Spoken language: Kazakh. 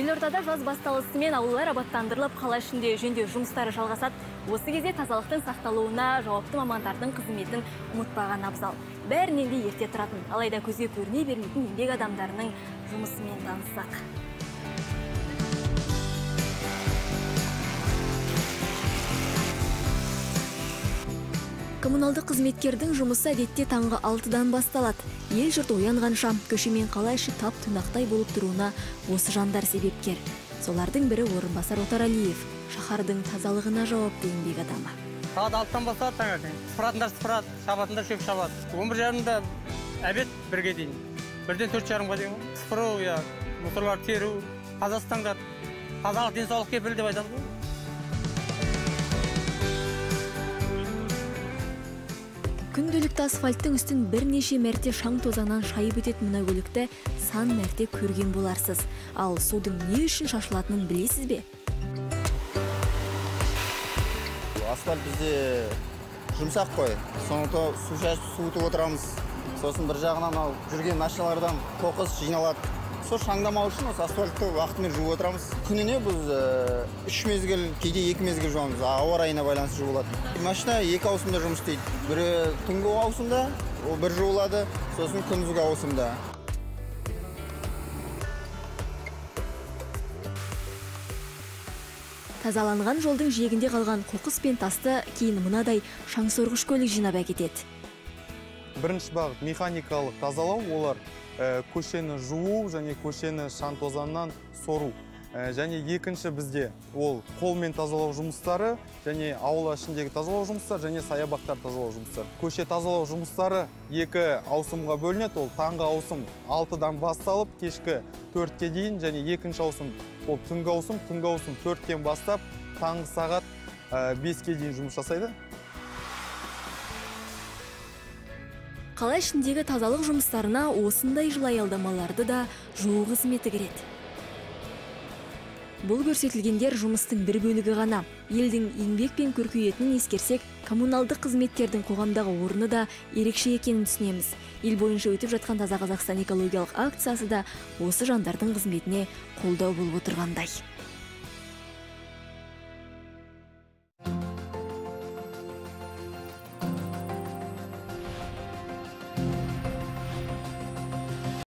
Елордада жаз басталысымен ауылдар абаттандырылып, қала ішінде жөндеу жұмыстары жалғасады. Осы кезде тазалықтың сақталуына жауапты мамандардың қызметін ұмытпаған абзал. Бәрінен де ерте тұратын, алайда көзге көріне бермейтін еңбек адамдарының жұмысымен таныссақ. Коммуналды қызметкердің жұмысы әдетте таңғы 6-дан басталады. Ел жұрт оянғанша, көше мен қала іші тап тұнақтай болып тұруына осы жандар себепкер. Солардың бірі орынбасар Алиев, шаһардың тазалығына жауапты еңбек адамы. Сағат 6-тан басталады таңертең. Сыпыратындар сыпырат, шабатындар шөп шабады. 11:30-да әбет бірге дейін. 1-ден 4:30-ға дейін. Сыпыру, мусорлар теру, тазалықтар, тазалық денсаулық кепілі деп айтамыз. Күнділікті асфальттың үстін бірнеше мәрте шаң тозанан шайып өтет мұна көлікті сан мәрте көрген боларсыз. Ал судың не үшін шашылатынын білесіз бе? Асфальт бізде жұмсақ қой. Соңында суытып отырамыз. Сосын бір жағынан ал жүрген машиналардан қоқыс жиналады. Сол шаңдамау үшін осы асфальтты уақытымен жуып отырамыз. Күніне біз 3 мезгіл, кейде 2 мезгіл жуамыз. Ауа райына байланысты жуылады. Машина 2 ауысымда жұмыс істейді. Бірі түнгі ауысымда, ол бір жуылады, сосын күндізгі ауысымда. Тазаланған жолдың жиегінде қалған қоқыс пен тасты кейін мынадай шаңсорғыш көлік жинап әкетеді. Бірінші бағыт механикалық тазалау, олар көшені жуу және көшені шантозаннан сору. Және екінші бізде ол қолмен тазалау жұмыстары, және аула ішіндегі тазалау жұмыстары, және саябақтар тазалау жұмыстары. Көше тазалау жұмыстары екі ауысымға бөлінеді. Ол таңғы ауысым 6-дан басталып, кешкі 4-ке дейін, және екінші ауысым ол түнгі ауысым 4-тен бастап, таңғы сағат 5-ке дейін жұмыс жасайды. Қала ішіндегі тазалық жұмыстарына осындай жыл аялдамаларды да жуу қызметі кіреді. Бұл көрсетілгендер жұмыстың бір бөлігі ғана. Елдің еңбек пен көркейетінін ескерсек, коммуналдық қызметкердің қоғамдағы орны да ерекше екенін түсінеміз. Ел бойынша өтіп жатқан Таза Қазақстан экологиялық акциясы да осы жандардың қызметіне қолдау болып отырғандай.